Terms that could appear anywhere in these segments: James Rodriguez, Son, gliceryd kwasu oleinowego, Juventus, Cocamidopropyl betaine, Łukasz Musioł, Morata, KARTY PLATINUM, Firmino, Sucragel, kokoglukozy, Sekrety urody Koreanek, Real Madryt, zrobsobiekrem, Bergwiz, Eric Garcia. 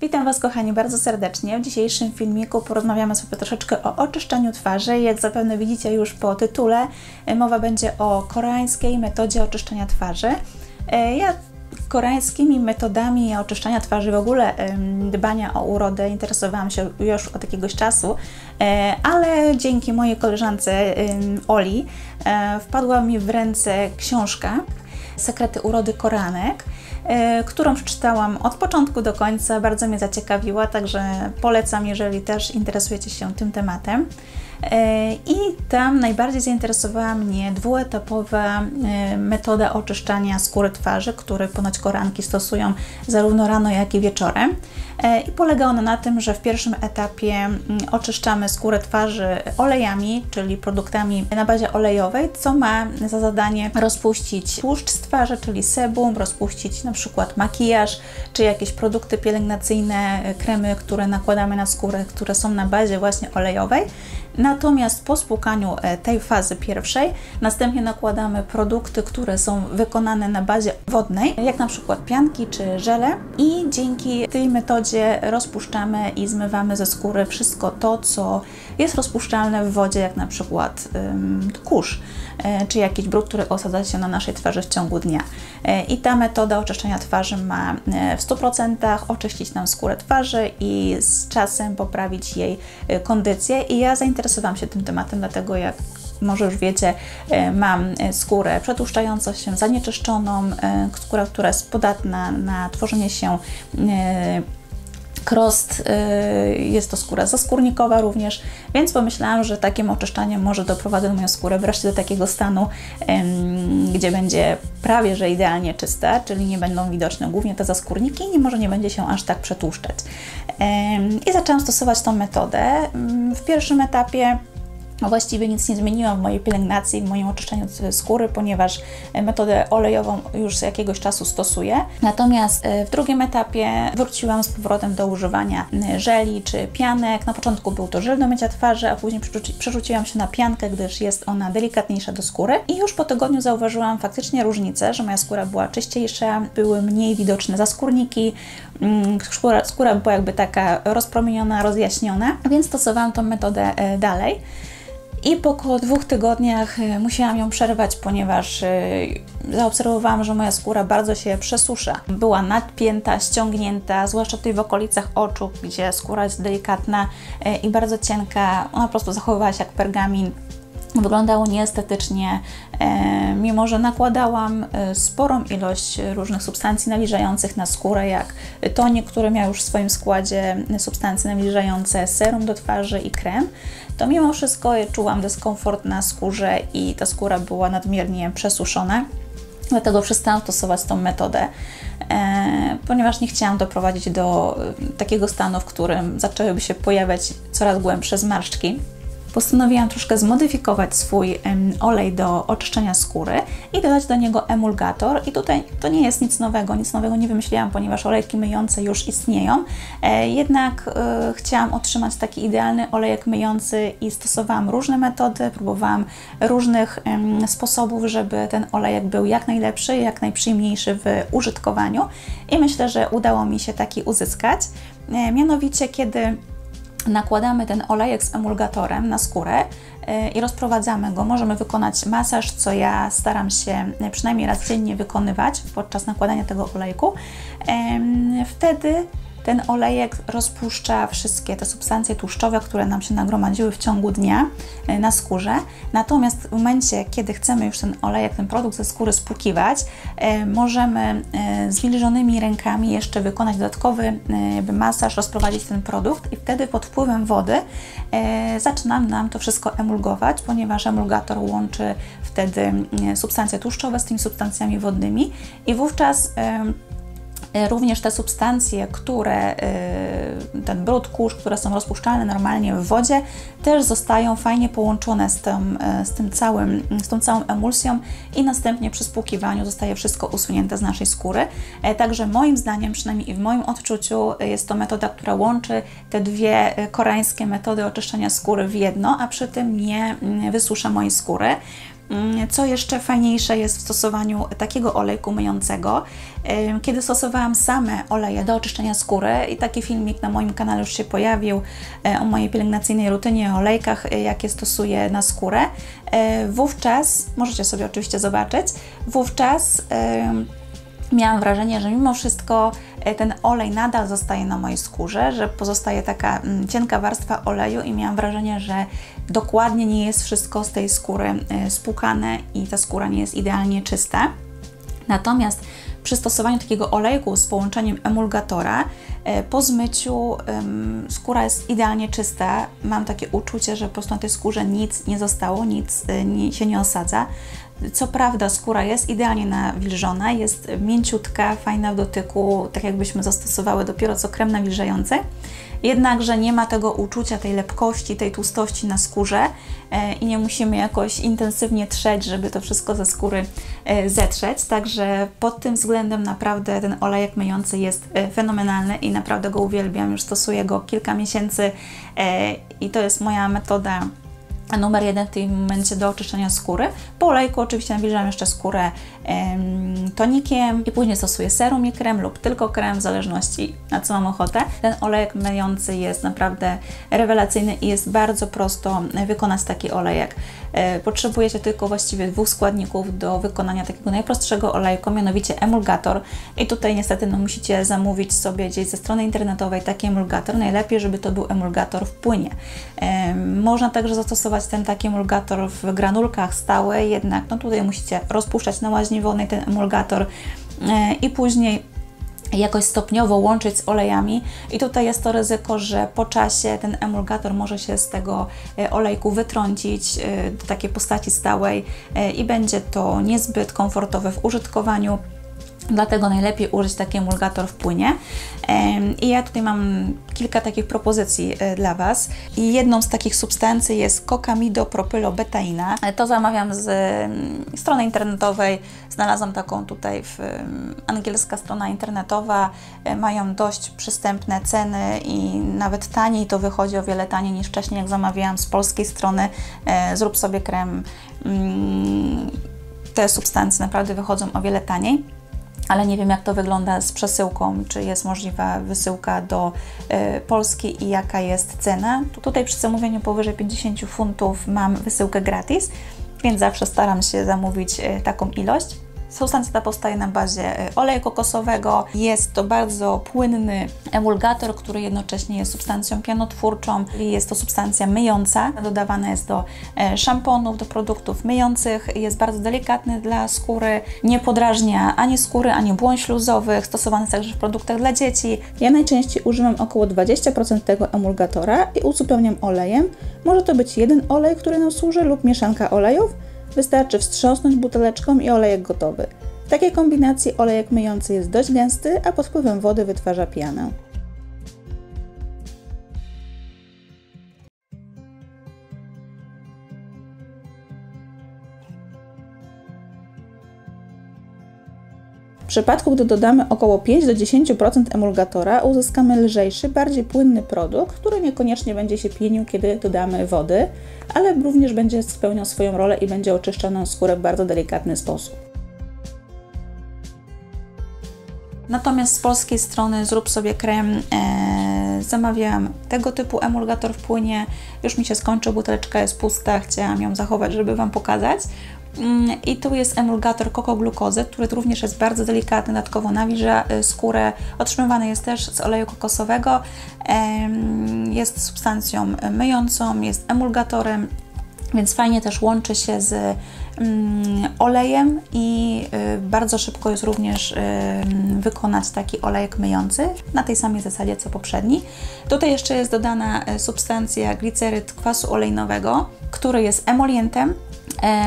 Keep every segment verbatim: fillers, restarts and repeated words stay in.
Witam Was, kochani, bardzo serdecznie. W dzisiejszym filmiku porozmawiamy sobie troszeczkę o oczyszczaniu twarzy. Jak zapewne widzicie już po tytule, mowa będzie o koreańskiej metodzie oczyszczania twarzy. Ja koreańskimi metodami oczyszczania twarzy, w ogóle dbania o urodę, interesowałam się już od jakiegoś czasu, ale dzięki mojej koleżance Oli wpadła mi w ręce książka Sekrety urody Koreanek, którą przeczytałam od początku do końca, bardzo mnie zaciekawiła, także polecam, jeżeli też interesujecie się tym tematem. I tam najbardziej zainteresowała mnie dwuetapowa metoda oczyszczania skóry twarzy, które ponoć Koreanki stosują zarówno rano, jak i wieczorem. I polega ona na tym, że w pierwszym etapie oczyszczamy skórę twarzy olejami, czyli produktami na bazie olejowej, co ma za zadanie rozpuścić tłuszcz z twarzy, czyli sebum, rozpuścić na przykład makijaż, czy jakieś produkty pielęgnacyjne, kremy, które nakładamy na skórę, które są na bazie właśnie olejowej. Natomiast po spłukaniu tej fazy pierwszej następnie nakładamy produkty, które są wykonane na bazie wodnej, jak na przykład pianki czy żele, i dzięki tej metodzie rozpuszczamy i zmywamy ze skóry wszystko to, co jest rozpuszczalne w wodzie, jak na przykład ym, kurz y, czy jakiś brud, który osadza się na naszej twarzy w ciągu dnia. Y, I ta metoda oczyszczania twarzy ma w stu procentach oczyścić nam skórę twarzy i z czasem poprawić jej kondycję. I ja zainteresowałam Interesowałam się tym tematem, dlatego jak może już wiecie, mam skórę przetłuszczającą się, zanieczyszczoną, skóra, która jest podatna na tworzenie się kroszt, jest to skóra zaskórnikowa również, więc pomyślałam, że takim oczyszczaniem może doprowadzę moją skórę wreszcie do takiego stanu, gdzie będzie prawie że idealnie czysta, czyli nie będą widoczne głównie te zaskórniki i może nie będzie się aż tak przetłuszczać. I zaczęłam stosować tą metodę. W pierwszym etapie właściwie nic nie zmieniłam w mojej pielęgnacji, w moim oczyszczeniu skóry, ponieważ metodę olejową już z jakiegoś czasu stosuję. Natomiast w drugim etapie wróciłam z powrotem do używania żeli czy pianek. Na początku był to żel do mycia twarzy, a później przerzuciłam się na piankę, gdyż jest ona delikatniejsza do skóry. I już po tygodniu zauważyłam faktycznie różnicę, że moja skóra była czyściejsza, były mniej widoczne zaskórniki, skóra, skóra była jakby taka rozpromieniona, rozjaśniona, więc stosowałam tą metodę dalej. I po około dwóch tygodniach musiałam ją przerwać, ponieważ zaobserwowałam, że moja skóra bardzo się przesusza. Była nadpięta, ściągnięta, zwłaszcza tutaj w okolicach oczu, gdzie skóra jest delikatna i bardzo cienka. Ona po prostu zachowywała się jak pergamin. Wyglądało nieestetycznie, mimo że nakładałam sporą ilość różnych substancji nawilżających na skórę, jak tonik, który miał już w swoim składzie substancje nawilżające, serum do twarzy i krem, to mimo wszystko czułam dyskomfort na skórze i ta skóra była nadmiernie przesuszona. Dlatego przestałam stosować tą metodę, e, ponieważ nie chciałam doprowadzić do takiego stanu, w którym zaczęłyby się pojawiać coraz głębsze zmarszczki. Postanowiłam troszkę zmodyfikować swój um, olej do oczyszczenia skóry i dodać do niego emulgator. I tutaj to nie jest nic nowego, nic nowego nie wymyśliłam, ponieważ olejki myjące już istnieją. E, jednak e, chciałam otrzymać taki idealny olejek myjący i stosowałam różne metody, próbowałam różnych um, sposobów, żeby ten olejek był jak najlepszy, jak najprzyjemniejszy w użytkowaniu. I myślę, że udało mi się taki uzyskać. E, mianowicie, kiedy nakładamy ten olejek z emulgatorem na skórę i rozprowadzamy go. Możemy wykonać masaż, co ja staram się przynajmniej raz dziennie wykonywać podczas nakładania tego olejku. Wtedy ten olejek rozpuszcza wszystkie te substancje tłuszczowe, które nam się nagromadziły w ciągu dnia na skórze. Natomiast w momencie, kiedy chcemy już ten olejek, ten produkt ze skóry spłukiwać, możemy zwilżonymi rękami jeszcze wykonać dodatkowy masaż, rozprowadzić ten produkt i wtedy pod wpływem wody zaczyna nam to wszystko emulgować, ponieważ emulgator łączy wtedy substancje tłuszczowe z tymi substancjami wodnymi i wówczas również te substancje, które, ten brud, kurz, które są rozpuszczalne normalnie w wodzie, też zostają fajnie połączone z tą, z tym całym, z tą całą emulsją i następnie przy spłukiwaniu zostaje wszystko usunięte z naszej skóry. Także moim zdaniem, przynajmniej i w moim odczuciu, jest to metoda, która łączy te dwie koreańskie metody oczyszczania skóry w jedno, a przy tym nie wysusza mojej skóry. Co jeszcze fajniejsze jest w stosowaniu takiego olejku myjącego? Kiedy stosowałam same oleje do oczyszczenia skóry i taki filmik na moim kanale już się pojawił o mojej pielęgnacyjnej rutynie, o olejkach, jakie stosuję na skórę, wówczas, możecie sobie oczywiście zobaczyć, wówczas miałam wrażenie, że mimo wszystko ten olej nadal zostaje na mojej skórze, że pozostaje taka cienka warstwa oleju i miałam wrażenie, że dokładnie nie jest wszystko z tej skóry spłukane i ta skóra nie jest idealnie czysta. Natomiast przy stosowaniu takiego olejku z połączeniem emulgatora po zmyciu skóra jest idealnie czysta. Mam takie uczucie, że po prostu na tej skórze nic nie zostało, nic się nie osadza. Co prawda skóra jest idealnie nawilżona, jest mięciutka, fajna w dotyku, tak jakbyśmy zastosowały dopiero co krem nawilżający, jednakże nie ma tego uczucia, tej lepkości, tej tłustości na skórze i nie musimy jakoś intensywnie trzeć, żeby to wszystko ze skóry zetrzeć, także pod tym względem naprawdę ten olejek myjący jest fenomenalny i naprawdę go uwielbiam, już stosuję go kilka miesięcy i to jest moja metoda numer jeden w tym momencie do oczyszczenia skóry. Po olejku oczywiście nawilżam jeszcze skórę ym, tonikiem i później stosuję serum i krem lub tylko krem, w zależności na co mam ochotę. Ten olejek myjący jest naprawdę rewelacyjny i jest bardzo prosto wykonać taki olejek. Yy, potrzebujecie tylko właściwie dwóch składników do wykonania takiego najprostszego olejku, mianowicie emulgator. I tutaj niestety no, musicie zamówić sobie gdzieś ze strony internetowej taki emulgator. Najlepiej, żeby to był emulgator w płynie. Yy, można także zastosować ten taki emulgator w granulkach stały, jednak no tutaj musicie rozpuszczać na łaźni wodnej ten emulgator i później jakoś stopniowo łączyć z olejami i tutaj jest to ryzyko, że po czasie ten emulgator może się z tego olejku wytrącić do takiej postaci stałej i będzie to niezbyt komfortowe w użytkowaniu. Dlatego najlepiej użyć taki emulgator w płynie. I ja tutaj mam kilka takich propozycji dla Was. I jedną z takich substancji jest Cocamidopropyl betaine. To zamawiam z strony internetowej. Znalazłam taką tutaj, w, angielska strona internetowa. Mają dość przystępne ceny i nawet taniej to wychodzi, o wiele taniej niż wcześniej, jak zamawiałam z polskiej strony. Zrób sobie krem. Te substancje naprawdę wychodzą o wiele taniej. Ale nie wiem, jak to wygląda z przesyłką, czy jest możliwa wysyłka do y, Polski i jaka jest cena. Tutaj przy zamówieniu powyżej pięćdziesięciu funtów mam wysyłkę gratis, więc zawsze staram się zamówić y, taką ilość. Substancja ta powstaje na bazie oleju kokosowego. Jest to bardzo płynny emulgator, który jednocześnie jest substancją pianotwórczą. Jest to substancja myjąca. Dodawana jest do szamponów, do produktów myjących. Jest bardzo delikatny dla skóry. Nie podrażnia ani skóry, ani błon śluzowych. Stosowany jest także w produktach dla dzieci. Ja najczęściej używam około dwudziestu procent tego emulgatora i uzupełniam olejem. Może to być jeden olej, który nam służy, lub mieszanka olejów. Wystarczy wstrząsnąć buteleczką i olejek gotowy. W takiej kombinacji olejek myjący jest dość gęsty, a pod wpływem wody wytwarza pianę. W przypadku, gdy dodamy około pięć do dziesięciu procent emulgatora, uzyskamy lżejszy, bardziej płynny produkt, który niekoniecznie będzie się pienił, kiedy dodamy wody, ale również będzie spełniał swoją rolę i będzie oczyszczał nam skórę w bardzo delikatny sposób. Natomiast z polskiej strony Zrób sobie krem e, zamawiałam tego typu emulgator w płynie. Już mi się skończył, buteleczka jest pusta, chciałam ją zachować, żeby Wam pokazać. I tu jest emulgator kokoglukozy, który również jest bardzo delikatny, dodatkowo nawilża skórę. Otrzymywany jest też z oleju kokosowego, jest substancją myjącą, jest emulgatorem, więc fajnie też łączy się z olejem i bardzo szybko jest również wykonać taki olejek myjący na tej samej zasadzie co poprzedni. Tutaj jeszcze jest dodana substancja gliceryd kwasu oleinowego, który jest emolientem,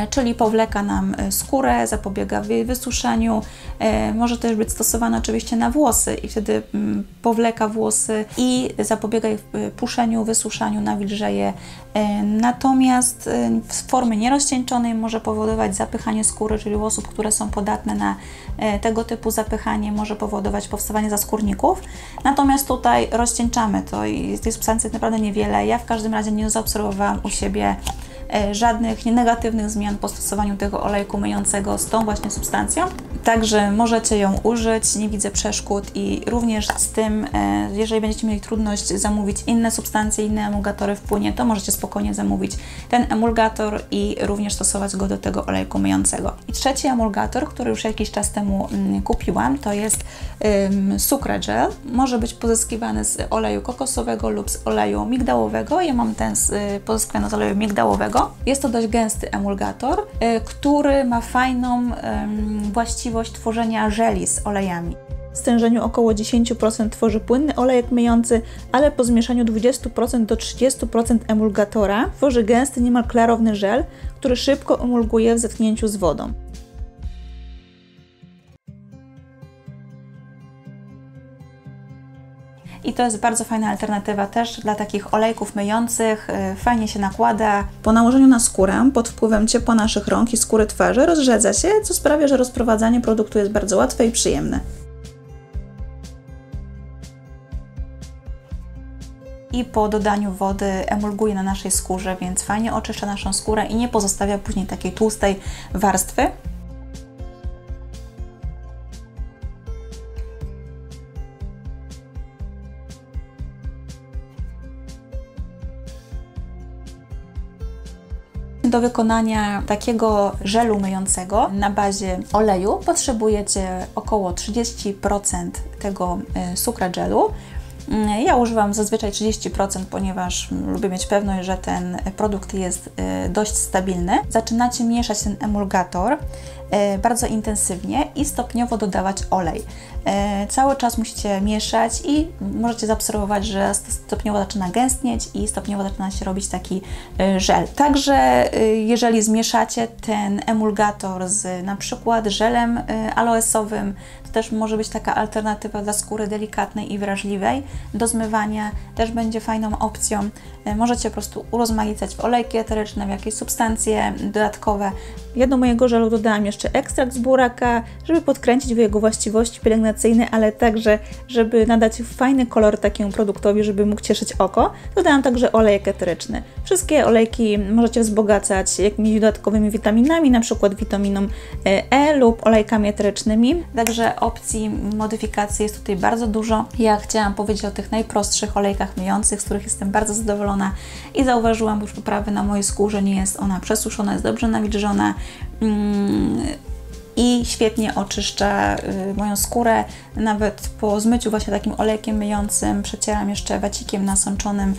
czyli powleka nam skórę, zapobiega jej wysuszeniu, może też być stosowana oczywiście na włosy i wtedy powleka włosy i zapobiega jej puszeniu, wysuszaniu, nawilża je. Natomiast z formy nierozcieńczonej może powodować zapychanie skóry, czyli u osób, które są podatne na tego typu zapychanie, może powodować powstawanie zaskórników. Natomiast tutaj rozcieńczamy to i tej substancji jest naprawdę niewiele. Ja w każdym razie nie zaobserwowałam u siebie żadnych negatywnych zmian po stosowaniu tego oleju myjącego z tą właśnie substancją. Także możecie ją użyć, nie widzę przeszkód i również z tym, jeżeli będziecie mieli trudność zamówić inne substancje, inne emulgatory w płynie, to możecie spokojnie zamówić ten emulgator i również stosować go do tego oleju myjącego. I trzeci emulgator, który już jakiś czas temu kupiłam, to jest um, Sucragel. Może być pozyskiwany z oleju kokosowego lub z oleju migdałowego. Ja mam ten pozyskiwany z oleju migdałowego. Jest to dość gęsty emulgator, y, który ma fajną y, właściwość tworzenia żeli z olejami. W stężeniu około dziesięć procent tworzy płynny olejek myjący, ale po zmieszaniu dwadzieścia procent do trzydzieści procent emulgatora tworzy gęsty, niemal klarowny żel, który szybko emulguje w zetknięciu z wodą. I to jest bardzo fajna alternatywa też dla takich olejków myjących, fajnie się nakłada. Po nałożeniu na skórę, pod wpływem ciepła naszych rąk i skóry twarzy rozrzedza się, co sprawia, że rozprowadzanie produktu jest bardzo łatwe i przyjemne. I po dodaniu wody emulguje na naszej skórze, więc fajnie oczyszcza naszą skórę i nie pozostawia później takiej tłustej warstwy. Do wykonania takiego żelu myjącego na bazie oleju potrzebujecie około trzydzieści procent tego Sucragelu. Ja używam zazwyczaj trzydzieści procent, ponieważ lubię mieć pewność, że ten produkt jest dość stabilny. Zaczynacie mieszać ten emulgator bardzo intensywnie i stopniowo dodawać olej. Cały czas musicie mieszać i możecie zaobserwować, że stopniowo zaczyna gęstnieć i stopniowo zaczyna się robić taki żel. Także jeżeli zmieszacie ten emulgator z na przykład żelem aloesowym, to też może być taka alternatywa dla skóry delikatnej i wrażliwej do zmywania, też będzie fajną opcją. Możecie po prostu urozmaicać w olejki eteryczne, w jakieś substancje dodatkowe. Ja do mojego żelu dodałam jeszcze ekstrakt z buraka, żeby podkręcić jego właściwości pielęgnacyjne, ale także, żeby nadać fajny kolor takiemu produktowi, żeby mógł cieszyć oko. Dodałam także olejek eteryczny. Wszystkie olejki możecie wzbogacać jakimiś dodatkowymi witaminami, na przykład witaminą E lub olejkami eterycznymi. Także opcji modyfikacji jest tutaj bardzo dużo. Ja chciałam powiedzieć o tych najprostszych olejkach myjących, z których jestem bardzo zadowolona i zauważyłam już poprawy na mojej skórze. Nie jest ona przesuszona, jest dobrze nawilżona i świetnie oczyszcza moją skórę. Nawet po zmyciu właśnie takim olejkiem myjącym przecieram jeszcze wacikiem nasączonym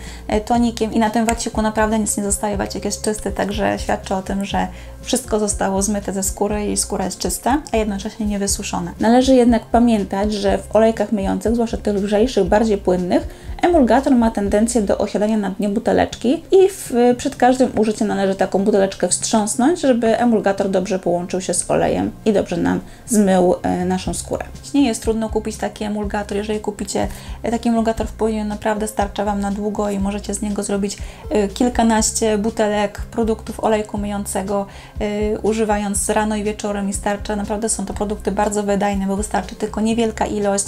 tonikiem i na tym waciku naprawdę nic nie zostaje, wacik jest czysty, także świadczy o tym, że wszystko zostało zmyte ze skóry i skóra jest czysta, a jednocześnie niewysuszona. Należy jednak pamiętać, że w olejkach myjących, zwłaszcza tych lżejszych, bardziej płynnych, emulgator ma tendencję do osiadania na dnie buteleczki i w, przed każdym użyciem należy taką buteleczkę wstrząsnąć, żeby emulgator dobrze połączył się z olejem i dobrze nam zmył e, naszą skórę. Nie jest trudno kupić taki emulgator. Jeżeli kupicie taki emulgator w płynie, naprawdę starcza Wam na długo i możecie z niego zrobić e, kilkanaście butelek produktów olejku myjącego, e, używając rano i wieczorem i starcza. Naprawdę są to produkty bardzo wydajne, bo wystarczy tylko niewielka ilość.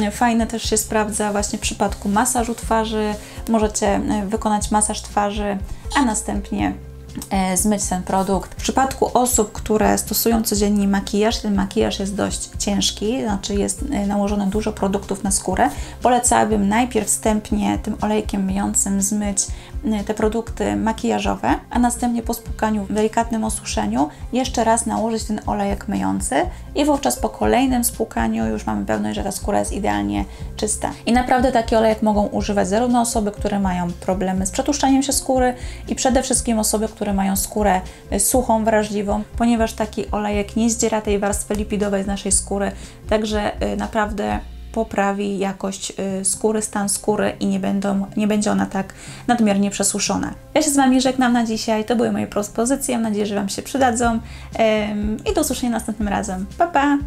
E, fajne też się sprawdza właśnie w przypadku masy masażu twarzy, możecie wykonać masaż twarzy, a następnie zmyć ten produkt. W przypadku osób, które stosują codziennie makijaż, ten makijaż jest dość ciężki, znaczy jest nałożone dużo produktów na skórę, polecałabym najpierw wstępnie tym olejkiem myjącym zmyć te produkty makijażowe, a następnie po spłukaniu, w delikatnym osuszeniu jeszcze raz nałożyć ten olejek myjący i wówczas po kolejnym spłukaniu już mamy pewność, że ta skóra jest idealnie czysta. I naprawdę taki olejek mogą używać zarówno osoby, które mają problemy z przetłuszczaniem się skóry i przede wszystkim osoby, które mają skórę suchą, wrażliwą, ponieważ taki olejek nie zdziera tej warstwy lipidowej z naszej skóry, także naprawdę poprawi jakość skóry, stan skóry i nie, będą, nie będzie ona tak nadmiernie przesuszona. Ja się z Wami żegnam na dzisiaj, to były moje propozycje, mam nadzieję, że Wam się przydadzą i do usłyszenia następnym razem. Pa, pa!